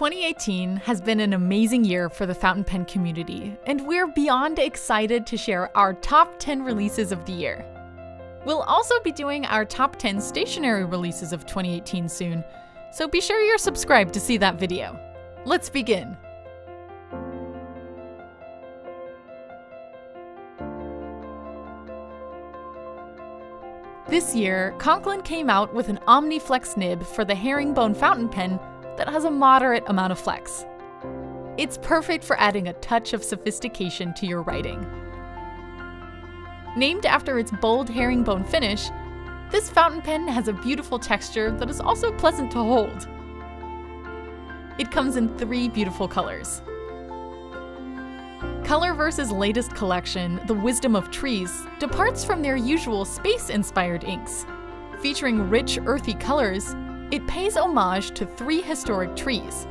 2018 has been an amazing year for the fountain pen community, and we're beyond excited to share our top 10 releases of the year. We'll also be doing our top 10 stationary releases of 2018 soon, so be sure you're subscribed to see that video. Let's begin! This year, Conklin came out with an OmniFlex nib for the Herringbone fountain pen that has a moderate amount of flex. It's perfect for adding a touch of sophistication to your writing. Named after its bold herringbone finish, this fountain pen has a beautiful texture that is also pleasant to hold. It comes in three beautiful colors. Colorverse's latest collection, The Wisdom of Trees, departs from their usual space-inspired inks. Featuring rich, earthy colors, it pays homage to three historic trees: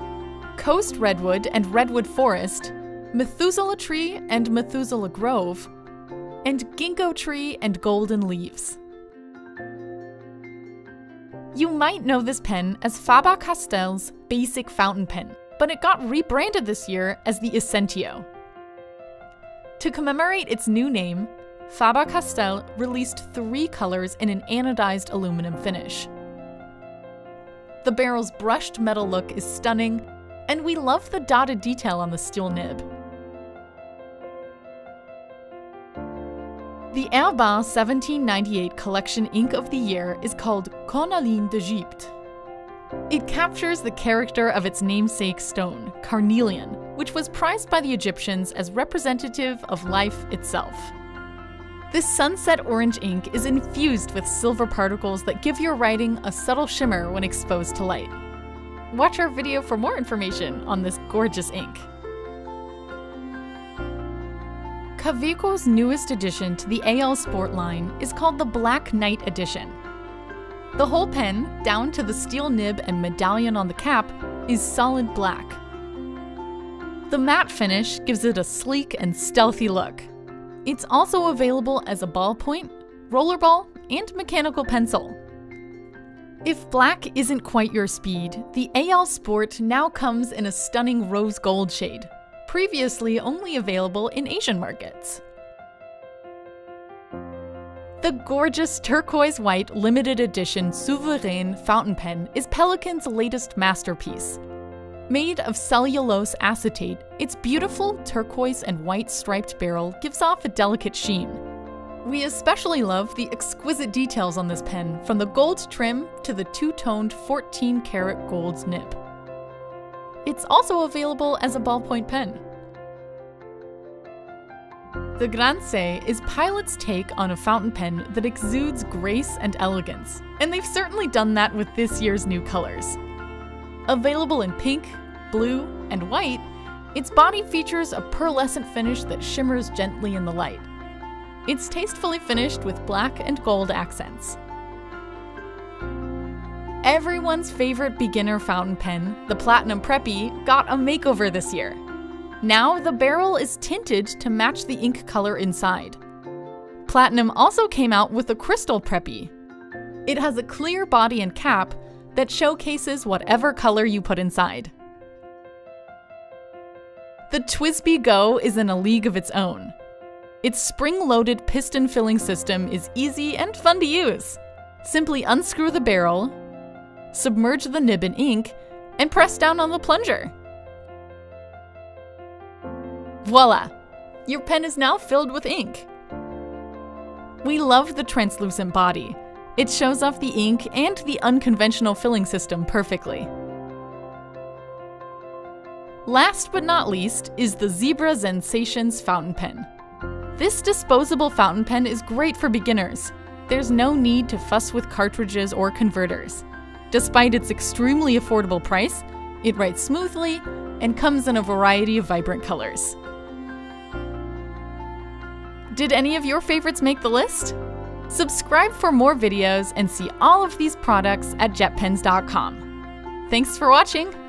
Coast Redwood and Redwood Forest, Methuselah Tree and Methuselah Grove, and Ginkgo Tree and Golden Leaves. You might know this pen as Faber-Castell's Basic Fountain Pen, but it got rebranded this year as the Essentio. To commemorate its new name, Faber-Castell released three colors in an anodized aluminum finish. The barrel's brushed metal look is stunning, and we love the dotted detail on the steel nib. The Herbin 1798 collection ink of the year is called Cornaline d'Egypte. It captures the character of its namesake stone, carnelian, which was prized by the Egyptians as representative of life itself. This sunset orange ink is infused with silver particles that give your writing a subtle shimmer when exposed to light. Watch our video for more information on this gorgeous ink. Kaweco's newest addition to the AL Sport line is called the Black Night Edition. The whole pen, down to the steel nib and medallion on the cap, is solid black. The matte finish gives it a sleek and stealthy look. It's also available as a ballpoint, rollerball, and mechanical pencil. If black isn't quite your speed, the AL Sport now comes in a stunning rose gold shade, previously only available in Asian markets. The gorgeous turquoise white limited edition Souveran fountain pen is Pelikan's latest masterpiece. Made of cellulose acetate, its beautiful turquoise and white striped barrel gives off a delicate sheen. We especially love the exquisite details on this pen, from the gold trim to the two-toned 14-karat gold nib. It's also available as a ballpoint pen. The Granse is Pilot's take on a fountain pen that exudes grace and elegance, and they've certainly done that with this year's new colors. Available in pink, blue, and white, its body features a pearlescent finish that shimmers gently in the light. It's tastefully finished with black and gold accents. Everyone's favorite beginner fountain pen, the Platinum Preppy, got a makeover this year. Now the barrel is tinted to match the ink color inside. Platinum also came out with a Crystal Preppy. It has a clear body and cap that showcases whatever color you put inside. The TWSBI Go is in a league of its own. Its spring-loaded piston filling system is easy and fun to use. Simply unscrew the barrel, submerge the nib in ink, and press down on the plunger. Voila! Your pen is now filled with ink. We love the translucent body. It shows off the ink and the unconventional filling system perfectly. Last but not least is the Zebra Zensations fountain pen. This disposable fountain pen is great for beginners. There's no need to fuss with cartridges or converters. Despite its extremely affordable price, it writes smoothly and comes in a variety of vibrant colors. Did any of your favorites make the list? Subscribe for more videos and see all of these products at JetPens.com. Thanks for watching!